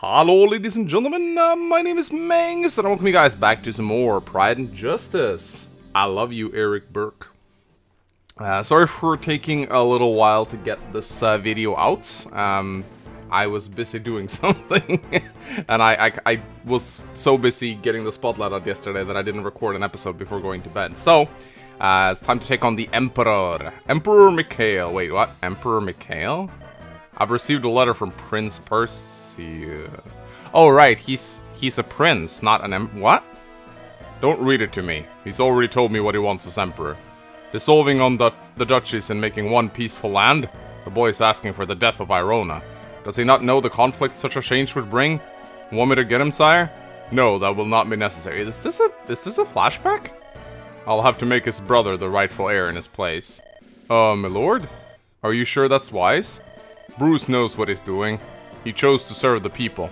Hello ladies and gentlemen, my name is Mangs and I welcome you guys back to some more Pride and Justice. I love you, Eric Burke. Sorry for taking a little while to get this video out. I was busy doing something and I was so busy getting the spotlight out yesterday that I didn't record an episode before going to bed. So, it's time to take on the Emperor. Emperor Mikhail. Wait, what? Emperor Mikhail? I've received a letter from Prince Perse. Oh, right, he's a prince, not an emperor. What? Don't read it to me. He's already told me what he wants as emperor. Dissolving on the duchies and making one peaceful land? The boy is asking for the death of Irona. Does he not know the conflict such a change would bring? Want me to get him, sire? No, that will not be necessary. Is this a flashback? I'll have to make his brother the rightful heir in his place. My lord? Are you sure that's wise? Bruce knows what he's doing. He chose to serve the people,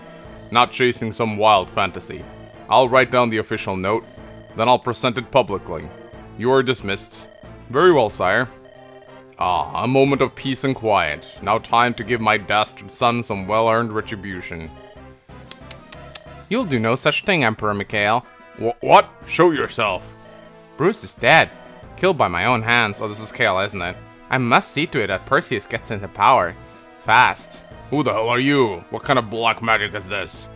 not chasing some wild fantasy. I'll write down the official note, then I'll present it publicly. You are dismissed. Very well, sire. Ah, a moment of peace and quiet. Now time to give my dastard son some well-earned retribution. You'll do no such thing, Emperor Mikhail. What? Show yourself. Bruce is dead. Killed by my own hands. Oh, this is Kael, isn't it? I must see to it that Perseus gets into power. Fast. Who the hell are you? What kind of black magic is this?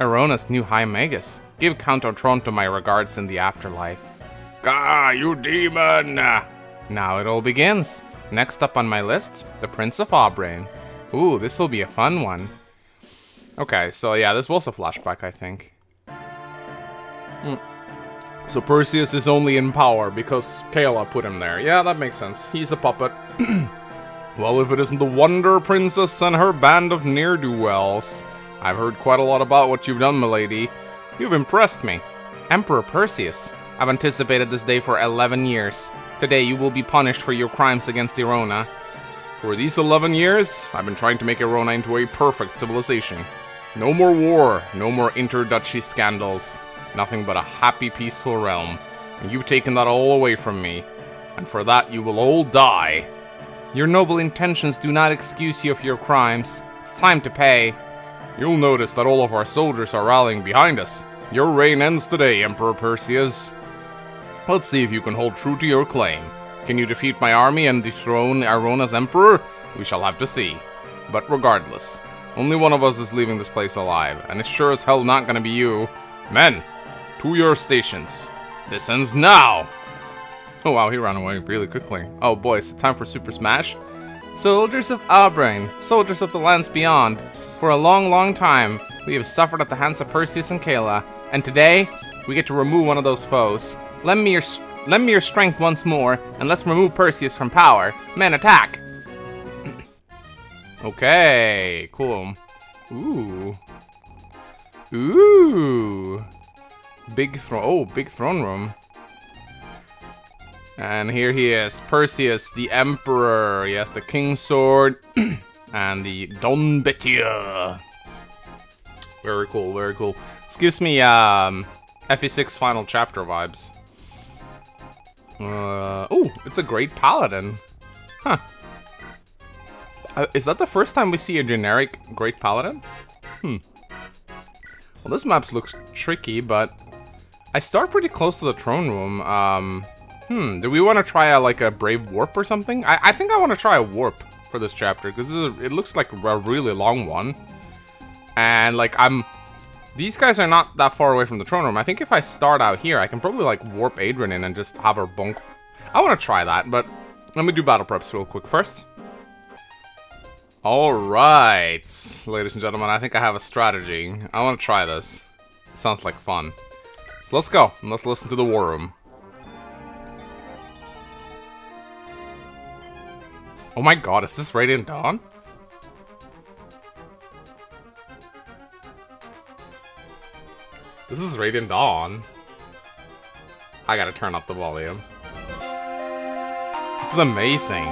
Irona's new high magus. Give Count Ortron to my regards in the afterlife. Gah, you demon! Now it all begins. Next up on my list, the Prince of Abrin. Ooh, this will be a fun one. Okay, so yeah, this was a flashback, I think. So Perseus is only in power because Kayla put him there. Yeah, that makes sense. He's a puppet. Well, if it isn't the Wonder Princess and her band of ne'er-do-wells. I've heard quite a lot about what you've done, milady. You've impressed me. Emperor Perseus, I've anticipated this day for 11 years. Today you will be punished for your crimes against Irona. For these 11 years, I've been trying to make Irona into a perfect civilization. No more war, no more inter-duchy scandals. Nothing but a happy, peaceful realm. And you've taken that all away from me. And for that, you will all die. Your noble intentions do not excuse you for your crimes. It's time to pay. You'll notice that all of our soldiers are rallying behind us. Your reign ends today, Emperor Perseus. Let's see if you can hold true to your claim. Can you defeat my army and dethrone Irona's emperor? We shall have to see. But regardless, only one of us is leaving this place alive, and it's sure as hell not gonna be you. Men, to your stations. This ends now. Oh wow, he ran away really quickly. Oh boy, is it time for Super Smash? Soldiers of Abrin, soldiers of the lands beyond. For a long, long time, we have suffered at the hands of Perseus and Kayla, and today, we get to remove one of those foes. Lend me your strength once more, and let's remove Perseus from power. Men, attack! Okay, cool. Ooh. Ooh. Big throne room. And here he is, Perseus, the Emperor. He has the King's Sword and the Don Betia. Very cool, very cool. This gives me FE6 final chapter vibes. Oh, it's a great paladin. Huh. Is that the first time we see a generic great paladin? Hmm. Well, this map looks tricky, but I start pretty close to the throne room. Do we want to try like a brave warp or something? I think I want to try a warp for this chapter because it looks like a really long one, and like these guys are not that far away from the throne room. I think if I start out here, I can probably like warp Adrian in and just have her bunk. I want to try that, but let me do battle preps real quick first. All right, ladies and gentlemen, I think I have a strategy. I want to try this. Sounds like fun. So let's go. And let's listen to the war room. Oh my god, is this Radiant Dawn? This is Radiant Dawn. I gotta turn up the volume. This is amazing.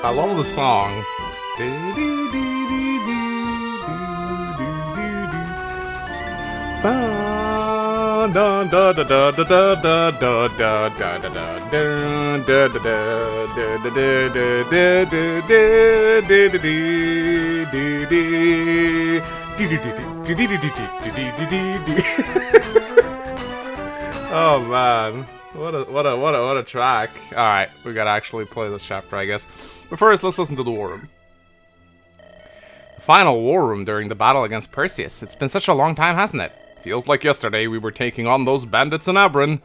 I love the song. Oh man, what a track. Alright, we gotta actually play this chapter, I guess. But first, let's listen to the war room. The final war room during the battle against Perseus. It's been such a long time, hasn't it? Feels like yesterday we were taking on those bandits in Abrin.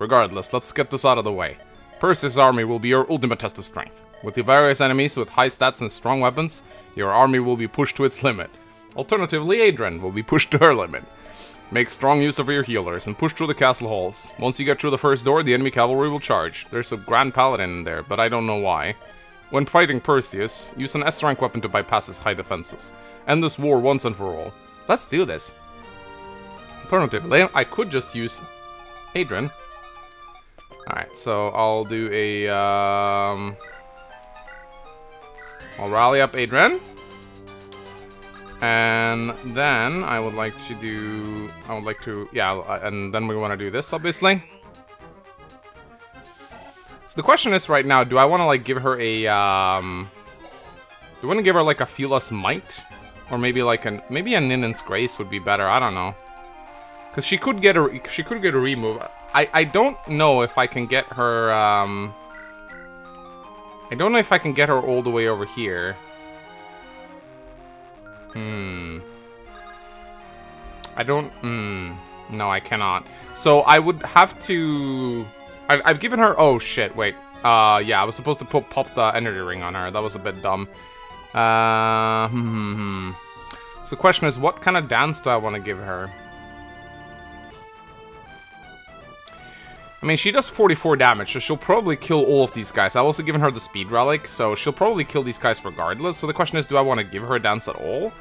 Regardless, let's get this out of the way. Perseus' army will be your ultimate test of strength. With the various enemies with high stats and strong weapons, your army will be pushed to its limit. Alternatively, Adrian will be pushed to her limit. Make strong use of your healers and push through the castle halls. Once you get through the first door, the enemy cavalry will charge. There's a Grand Paladin in there, but I don't know why. When fighting Perseus, use an S-rank weapon to bypass his high defenses. End this war once and for all. Let's do this. Alternatively, I could just use Adrian. Alright, so I'll do a... I'll rally up Adrian. And then I would like to do... yeah, and then we want to do this, obviously. So the question is right now, do I want to, like, give her a, do I want to give her, like, a Felus Might? Or maybe, like, maybe a Ninon's Grace would be better, I don't know. Because she could get a remove. I don't know if I can get her, I don't know if I can get her all the way over here. No, I cannot. So I would have to... I've given her... Oh, shit, wait. Yeah, I was supposed to pop the energy ring on her. That was a bit dumb. So the question is, what kind of dance do I want to give her? I mean, she does 44 damage, so she'll probably kill all of these guys. I've also given her the speed relic, so she'll probably kill these guys regardless. So the question is, do I want to give her a dance at all?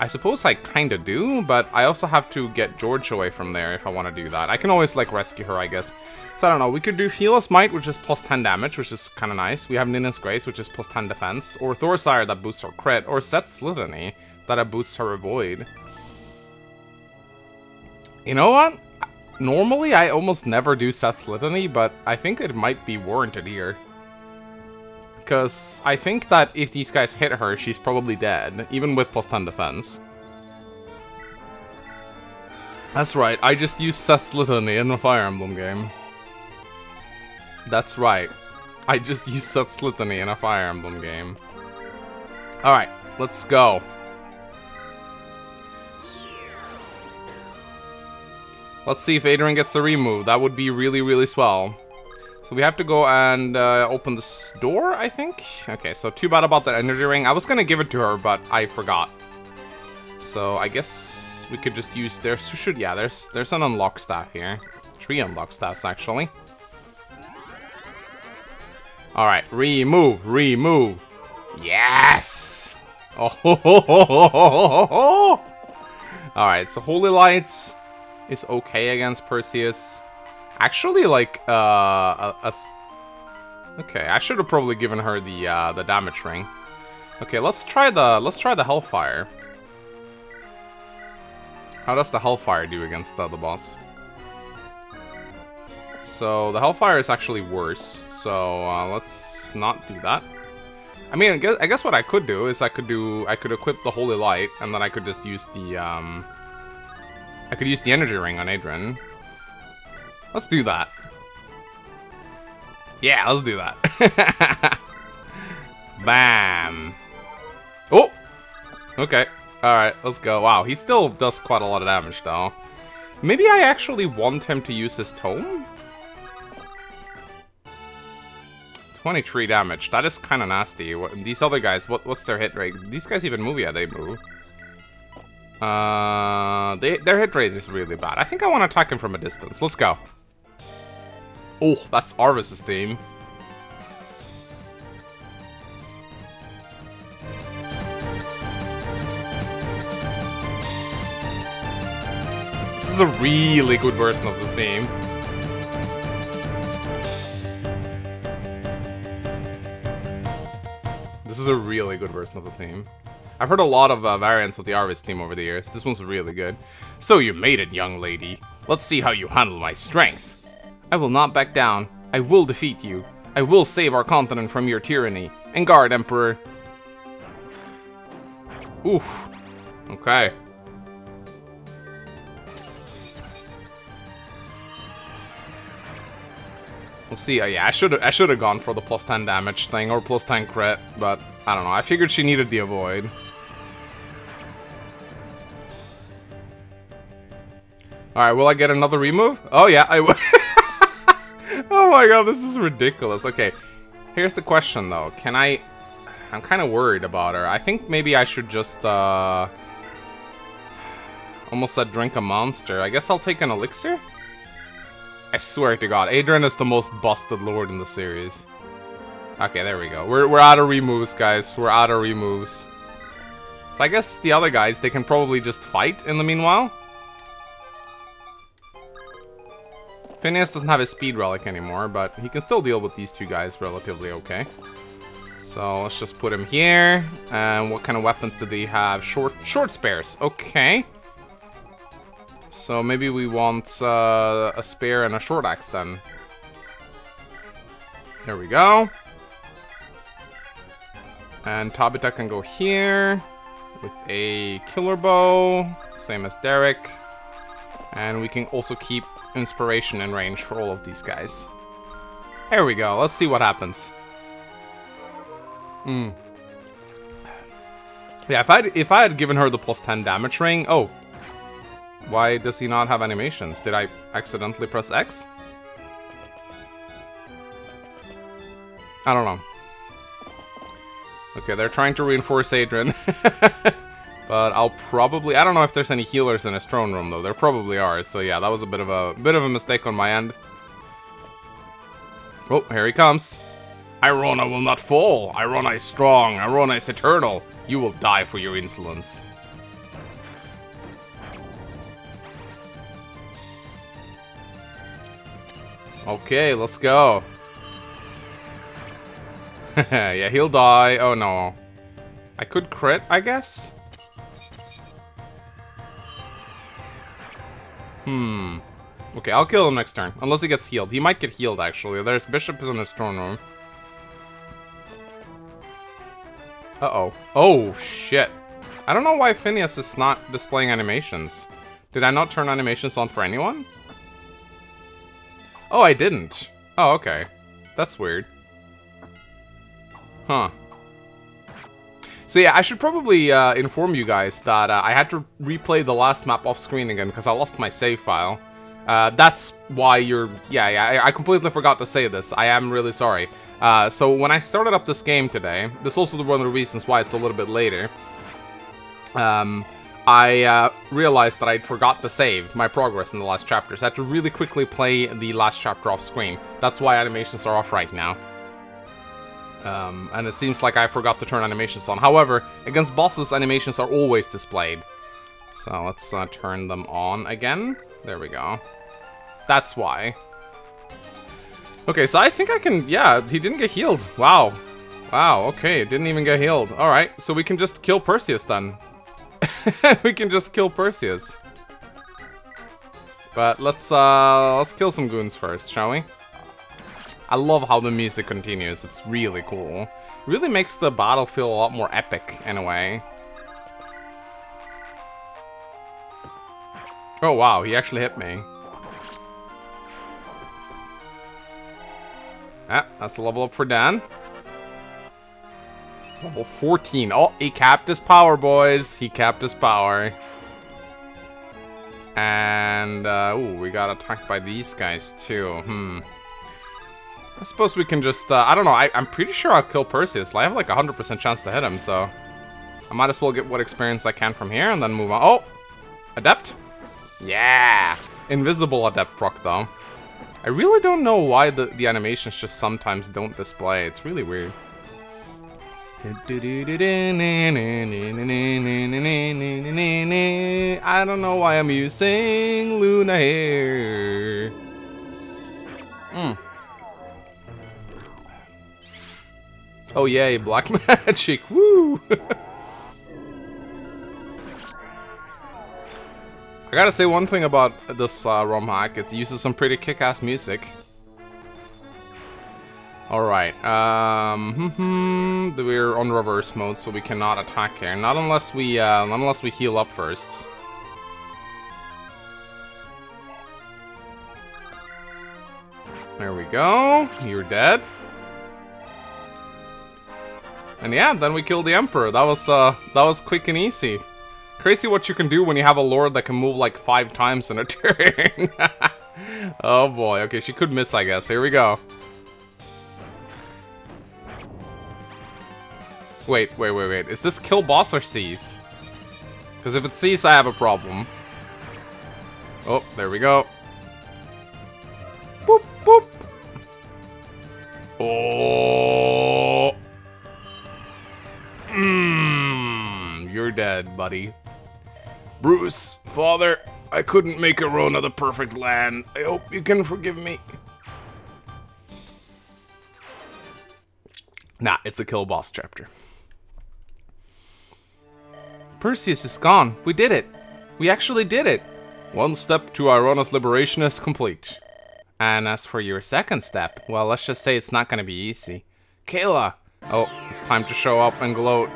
I suppose I kind of do, but I also have to get George away from there if I want to do that. I can always, like, rescue her, I guess. So I don't know. We could do Felus Might, which is plus 10 damage, which is kind of nice. We have Ninon's Grace, which is plus 10 defense. Or Thor's Ire, that boosts her crit. Or Seth's Litany, that boosts her avoid. You know what? Normally, I almost never do Seth's Litany, but I think it might be warranted here. Because I think that if these guys hit her, she's probably dead, even with plus 10 defense. That's right, I just used Seth's Litany in the Fire Emblem game. That's right, I just used Seth's Litany in a Fire Emblem game. Alright, let's go. Let's see if Adrian gets a remove. That would be really, really swell. So we have to go and open this door, I think? Okay, so too bad about that energy ring. I was gonna give it to her, but I forgot. So I guess we could just use their... Yeah, there's an unlock staff here. 3 unlock staffs, actually. Alright, remove, remove. Yes! Oh, ho, ho, ho, ho, ho, ho. Alright, so Holy Lights... is okay against Perseus. Actually, like, okay, I should have probably given her the damage ring. Okay, let's try the Hellfire. How does the Hellfire do against the boss? So the Hellfire is actually worse. So let's not do that. I mean, I guess what I could do is I could equip the Holy Light, and then I could just use the I could use the energy ring on Adrian. Let's do that. Yeah, let's do that. Bam. Oh! Okay. Alright, let's go. Wow, he still does quite a lot of damage, though. Maybe I actually want him to use his tome? 23 damage. That is kind of nasty. These other guys, what's their hit rate? These guys even move? Yeah, they move. Their hit rate is really bad. I think I want to attack him from a distance. Let's go. Oh, that's Arvis' theme. This is a really good version of the theme. This is a really good version of the theme. I've heard a lot of variants of the Arvis theme over the years. This one's really good. So you made it, young lady. Let's see how you handle my strength. I will not back down. I will defeat you. I will save our continent from your tyranny. And guard, Emperor. Oof. Okay. We'll see. Yeah, I should have gone for the plus 10 damage thing or plus 10 crit, but I don't know. I figured she needed the avoid. All right, will I get another remove? Oh yeah, I will. Oh my god, this is ridiculous. Okay, here's the question though. Can I? I'm kind of worried about her. I think maybe I should just almost said drink a monster. I guess I'll take an elixir. I swear to god, Adrian is the most busted lord in the series. Okay, there we go. We're out of removes, guys. We're out of removes. So I guess the other guys, they can probably just fight in the meanwhile. Phineas doesn't have his speed relic anymore, but he can still deal with these two guys relatively okay. So let's just put him here. And what kind of weapons do they have? Short spares. Okay. So maybe we want a spear and a short axe then. There we go. And Tabitha can go here with a killer bow, same as Derek. And we can also keep inspiration in range for all of these guys. There we go. Let's see what happens. Yeah, if I had given her the plus 10 damage ring. Oh. Why does he not have animations? Did I accidentally press X? I don't know. Okay, they're trying to reinforce Adrian. But I'll probably... I don't know if there's any healers in his throne room, though. There probably are. So yeah, that was a bit of a mistake on my end. Oh, here he comes. Irona will not fall. Irona is strong. Irona is eternal. You will die for your insolence. Okay, let's go. Yeah, he'll die. Oh no. I could crit, I guess? Okay, I'll kill him next turn. Unless he gets healed. He might get healed, actually. There's Bishop is in his throne room. Uh-oh. Oh, shit. I don't know why Phineas is not displaying animations. Did I not turn animations on for anyone? Oh, I didn't. Oh, okay. That's weird. Huh. So yeah, I should probably inform you guys that I had to replay the last map off screen again because I lost my save file. That's why you're... Yeah, I completely forgot to say this. I am really sorry. So when I started up this game today, this is also one of the reasons why it's a little bit later. I realized that I'd forgot to save my progress in the last chapter, so I had to really quickly play the last chapter off screen. That's why animations are off right now. And it seems like I forgot to turn animations on. However, against bosses, animations are always displayed. So let's turn them on again. There we go. That's why. Okay, so I think I can... Yeah, he didn't get healed. Wow. Wow, okay, didn't even get healed. Alright, so we can just kill Perseus then. We can just kill Perseus. But let's kill some goons first, shall we? I love how the music continues. It's really cool. It really makes the battle feel a lot more epic in a way. Oh wow, he actually hit me. Ah, that's a level up for Dan. Level 14. Oh, he capped his power, boys. He capped his power. And, ooh, we got attacked by these guys, too. I suppose we can just, I don't know, I'm pretty sure I'll kill Perseus. I have like a 100% chance to hit him, so... I might as well get what experience I can from here and then move on. Oh! Adept? Yeah! Invisible Adept proc, though. I really don't know why the animations just sometimes don't display. It's really weird. I don't know why I'm using Luna here. Oh yay, black magic, woo! I gotta say one thing about this ROM hack, it uses some pretty kick-ass music. Alright, we're on reverse mode, so we cannot attack here. Not unless we, heal up first. There we go, you're dead. And yeah, then we killed the Emperor. That was quick and easy. Crazy what you can do when you have a lord that can move like 5 times in a turn. Oh boy, okay, she could miss, I guess. Here we go. Wait. Is this kill boss or seize? Because if it's seize, I have a problem. Oh, there we go. Boop, boop. Oh. You're dead, buddy. Bruce, father, I couldn't make Irona the perfect land. I hope you can forgive me. Nah, it's a kill boss chapter. Perseus is gone. We did it. We actually did it. One step to Irona's liberation is complete. And as for your second step, well, let's just say it's not gonna be easy. Kayla! Oh, it's time to show up and gloat.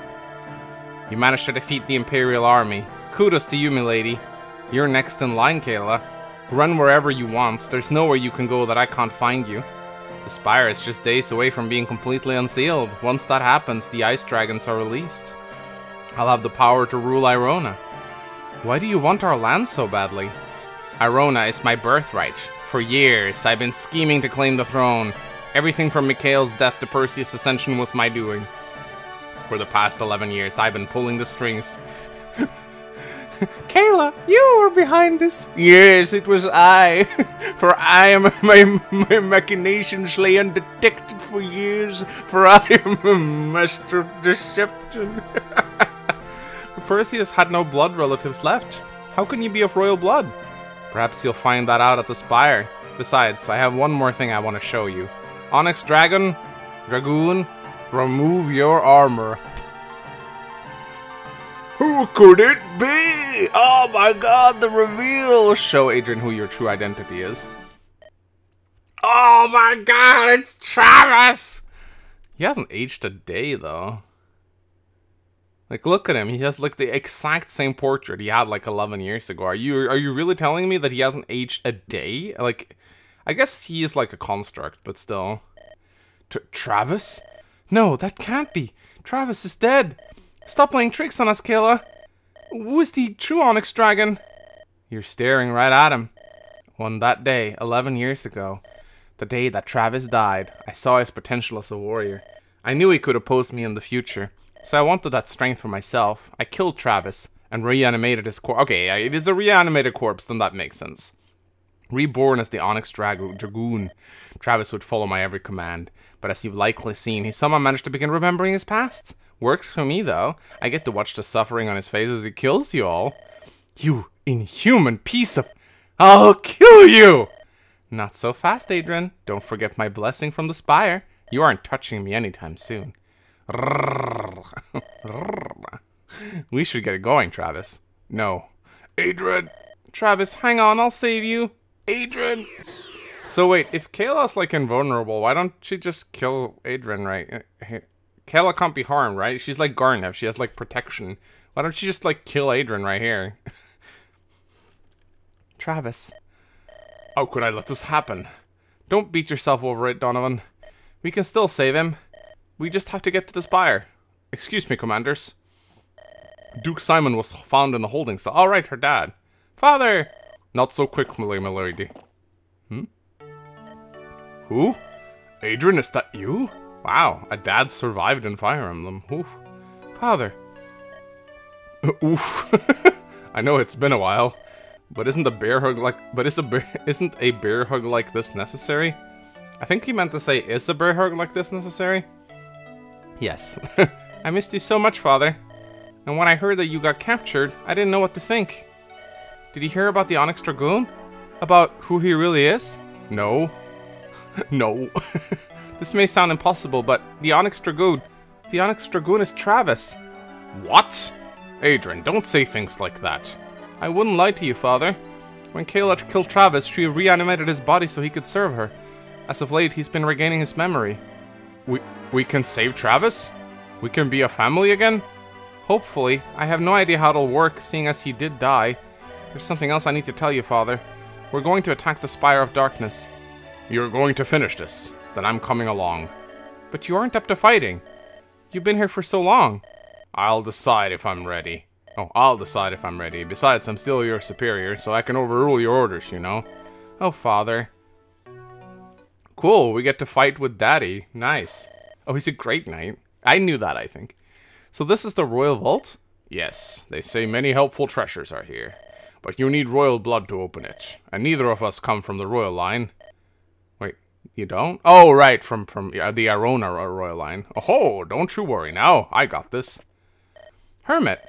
You managed to defeat the Imperial Army. Kudos to you, milady. You're next in line, Kayla. Run wherever you want. There's nowhere you can go that I can't find you. The Spire is just days away from being completely unsealed. Once that happens, the Ice Dragons are released. I'll have the power to rule Irona. Why do you want our land so badly? Irona is my birthright. For years, I've been scheming to claim the throne. Everything from Mikhail's death to Perseus' ascension was my doing. For the past 11 years, I've been pulling the strings. Kayla, you were behind this. Yes, it was I. For I am my machinations lay undetected for years. For I am a master of deception. Perseus had no blood relatives left. How can you be of royal blood? Perhaps you'll find that out at the Spire. Besides, I have one more thing I want to show you. Onyx Dragoon, remove your armor. Who could it be? Oh my god, the reveal! Show Adrian who your true identity is. Oh my god, it's Travis! He hasn't aged a day, though. Like, look at him. He has, like, the exact same portrait he had, like, 11 years ago. Are you really telling me that he hasn't aged a day? Like, I guess he is, like, a construct, but still. Travis? No, that can't be. Travis is dead. Stop playing tricks on us, Kayla. Who is the true Onyx Dragon? You're staring right at him. On that day, 11 years ago, the day that Travis died, I saw his potential as a warrior. I knew he could oppose me in the future. So I wanted that strength for myself. I killed Travis and reanimated his corpse. Okay, if it's a reanimated corpse, then that makes sense. Reborn as the Onyx Dragoon, Travis would follow my every command. But as you've likely seen, he somehow managed to begin remembering his past. Works for me, though. I get to watch the suffering on his face as he kills you all. You inhuman piece of... I'll kill you! Not so fast, Adrian. Don't forget my blessing from the Spire. You aren't touching me anytime soon. We should get it going, Travis. No. Adrian! Travis, hang on, I'll save you. Adrian! So wait, if Kayla's like invulnerable, why don't she just kill Adrian, right? Kayla can't be harmed, right? She's like Garnev, she has like protection. Why don't she just like kill Adrian right here? Travis. How could I let this happen? Don't beat yourself over it, Donovan. We can still save him. We just have to get to the Spire. Excuse me, commanders. Duke Simon was found in the holding cell. All right, her dad. Father! Not so quick, my lady. Hmm? Who? Adrian, is that you? Wow, a dad survived in Fire Emblem. Oof. Father. Oof. I know it's been a while, but isn't a bear hug like this necessary? I think he meant to say, is a bear hug like this necessary? Yes. I missed you so much, Father. And when I heard that you got captured, I didn't know what to think. Did you hear about the Onyx Dragoon? About who he really is? No. No. This may sound impossible, but the Onyx Dragoon is Travis. What? Adrian, don't say things like that. I wouldn't lie to you, Father. When Kayla killed Travis, she reanimated his body so he could serve her. As of late, he's been regaining his memory. We can save Travis? We can be a family again? Hopefully. I have no idea how it'll work, seeing as he did die. There's something else I need to tell you, Father. We're going to attack the Spire of Darkness. You're going to finish this. Then I'm coming along. But you aren't up to fighting. You've been here for so long. I'll decide if I'm ready. Oh, I'll decide if I'm ready. Besides, I'm still your superior, so I can overrule your orders, you know? Oh, Father. Cool, we get to fight with Daddy. Nice. Oh, he's a great knight. I knew that, I think. So this is the Royal Vault? Yes, they say many helpful treasures are here. But you need royal blood to open it. And neither of us come from the royal line. Wait, you don't? Oh, right, from the Irona royal line. Oh, don't you worry now. I got this. Hermit,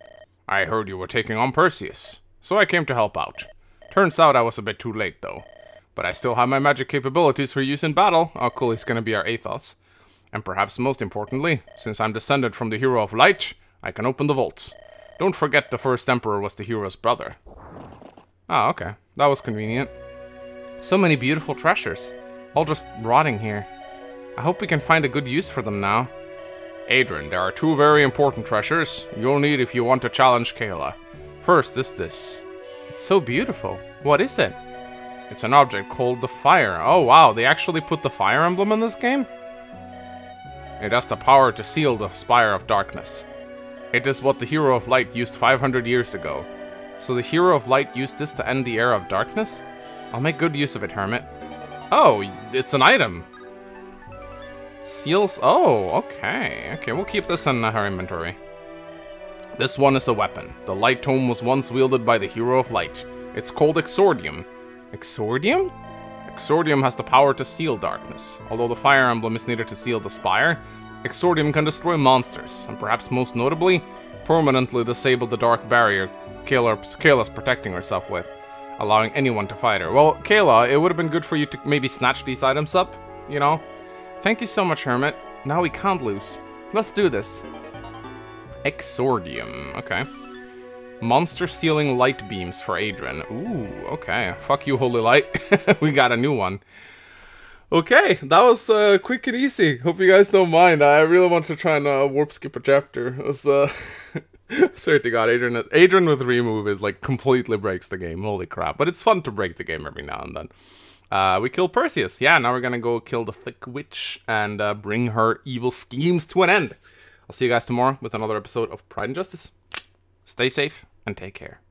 I heard you were taking on Perseus, so I came to help out. Turns out I was a bit too late, though. But I still have my magic capabilities for use in battle. Oh, cool, he's gonna be our Athos. And perhaps most importantly, since I'm descended from the Hero of Light, I can open the vaults. Don't forget the first Emperor was the Hero's brother. Ah, okay. That was convenient. So many beautiful treasures. All just rotting here. I hope we can find a good use for them now. Adrian, there are two very important treasures you'll need if you want to challenge Kayla. First is this. It's so beautiful. What is it? It's an object called the Fire. Oh wow, they actually put the Fire Emblem in this game? It has the power to seal the Spire of Darkness. It is what the Hero of Light used 500 years ago. So the Hero of Light used this to end the Era of Darkness? I'll make good use of it, Hermit. Oh, it's an item. Seals. Oh, okay. Okay, we'll keep this in our inventory. This one is a weapon. The Light Tome was once wielded by the Hero of Light. It's called Exordium. Exordium? Exordium has the power to seal darkness. Although the Fire Emblem is needed to seal the Spire, Exordium can destroy monsters, and perhaps most notably, permanently disable the dark barrier Kayla's protecting herself with, allowing anyone to fight her. Well, Kayla, it would have been good for you to maybe snatch these items up, you know? Thank you so much, Hermit. Now we can't lose. Let's do this. Exordium, okay. Monster sealing light beams for Adrian. Ooh, okay. Fuck you, Holy Light. We got a new one. Okay, that was quick and easy. Hope you guys don't mind. I really want to try and warp skip a chapter. It was, sorry to God, Adrian with remove is like completely breaks the game. Holy crap. But it's fun to break the game every now and then. We kill Perseus. Yeah, now we're gonna go kill the Thick Witch and bring her evil schemes to an end. I'll see you guys tomorrow with another episode of Pride and Justice. Stay safe and take care.